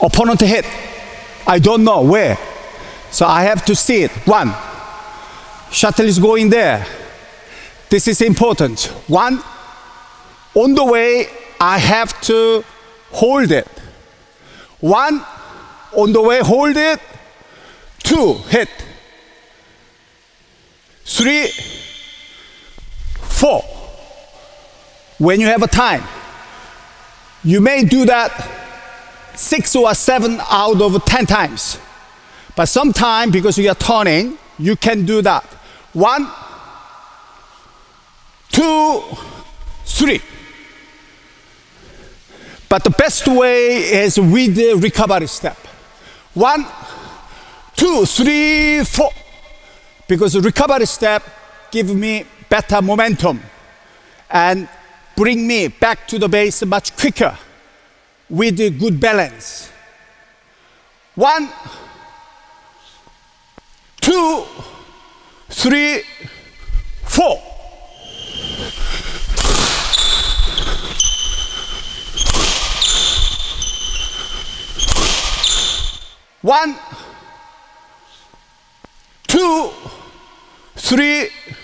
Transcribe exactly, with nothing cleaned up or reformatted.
Opponent hit. I don't know where. So I have to see it. One. Shuttle is going there. This is important. One. On the way, I have to hold it. One. On the way, hold it. Two. Hit. Three. Four. When you have a time, you may do that six or seven out of ten times. But sometimes, because you are turning, you can do that. One, two, three. But the best way is with the recovery step. One, two, three, four. Because the recovery step gives me better momentum and bring me back to the base much quicker with a good balance. One, two, three, four. One, two, three,